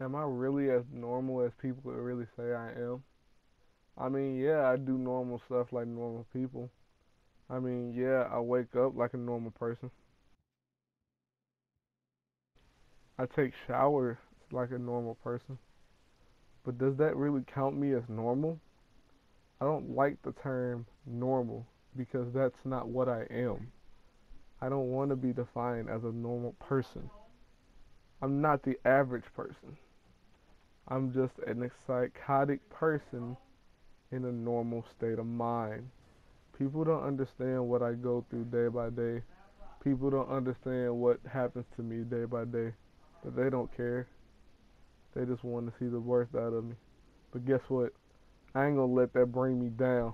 Am I really as normal as people would really say I am? I mean, yeah, I do normal stuff like normal people. I mean, yeah, I wake up like a normal person. I take showers like a normal person. But does that really count me as normal? I don't like the term normal because that's not what I am. I don't want to be defined as a normal person. I'm not the average person. I'm just an psychotic person in a normal state of mind. People don't understand what I go through day by day. People don't understand what happens to me day by day, but they don't care. They just want to see the worst out of me. But guess what? I ain't gonna let that bring me down.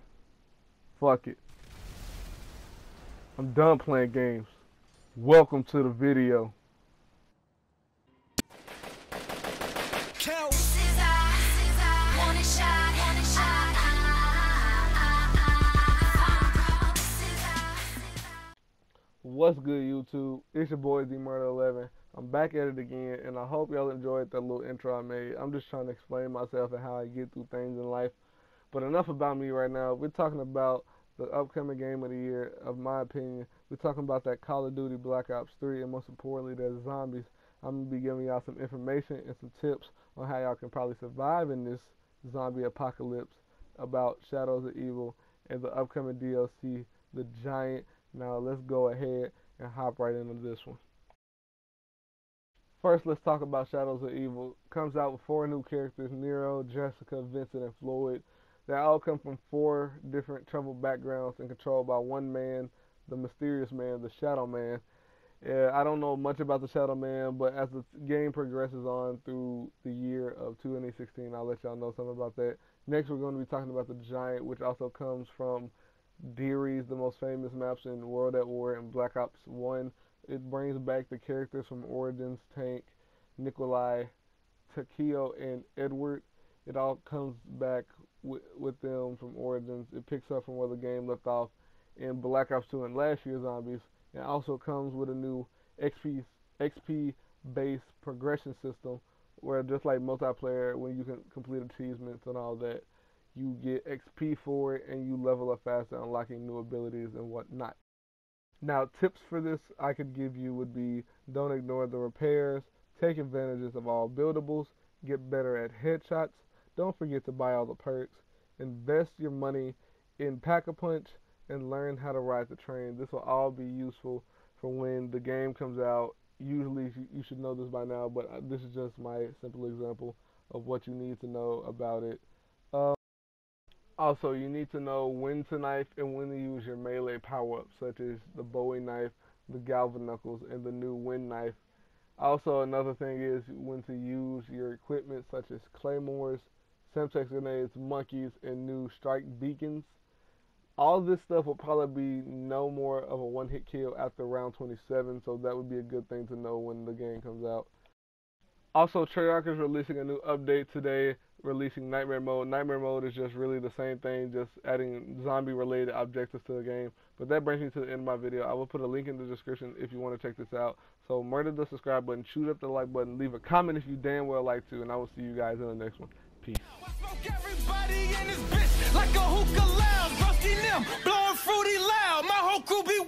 Fuck it. I'm done playing games. Welcome to the video. What's good, YouTube? It's your boy DMurda11. I'm back at it again, and I hope y'all enjoyed that little intro I made. I'm just trying to explain myself and how I get through things in life. But enough about me right now. We're talking about the upcoming game of the year, of my opinion. We're talking about that Call of Duty Black Ops 3, and most importantly, that Zombies. I'm going to be giving y'all some information and some tips on how y'all can probably survive in this zombie apocalypse, about Shadows of Evil and the upcoming DLC, The Giant. Now let's go ahead and hop right into this one. First, let's talk about Shadows of Evil. Comes out with 4 new characters, Nero, Jessica, Vincent, and Floyd. They all come from 4 different troubled backgrounds and controlled by one man, the mysterious man, the Shadow Man. Yeah, I don't know much about the Shadow Man, but as the game progresses on through the year of 2016, I'll let y'all know something about that. Next, we're going to be talking about the Giant, which also comes from DMurda11's, the most famous maps in World at War and Black Ops 1. It brings back the characters from Origins, Tank, Nikolai, Takeo, and Edward. It all comes back with them from Origins. It picks up from where the game left off in Black Ops 2 and last year's Zombies. It also comes with a new XP-based progression system where, just like multiplayer, when you can complete achievements and all that, you get XP for it and you level up faster, unlocking new abilities and whatnot. Now, tips for this I could give you would be: don't ignore the repairs, take advantages of all buildables, get better at headshots, don't forget to buy all the perks, invest your money in Pack-a-Punch, and learn how to ride the train. This will all be useful for when the game comes out. Usually you should know this by now, but this is just my simple example of what you need to know about it. Also, you need to know when to knife and when to use your melee power-ups, such as the Bowie knife, the Galvin Knuckles, and the new Wind Knife. Also, another thing is when to use your equipment, such as Claymores, Semtex grenades, monkeys, and new Strike Beacons. All this stuff will probably be no more of a one-hit kill after round 27, so that would be a good thing to know when the game comes out. Also, Treyarch is releasing a new update today, releasing Nightmare Mode. Nightmare Mode is just really the same thing, just adding zombie-related objectives to the game. But that brings me to the end of my video. I will put a link in the description if you want to check this out. So, murder the subscribe button, shoot up the like button, leave a comment if you damn well like to, and I will see you guys in the next one. Peace. I smoke everybody in this bitch like a hookah lounge, rusty limb, blowing fruity loud, my whole crew be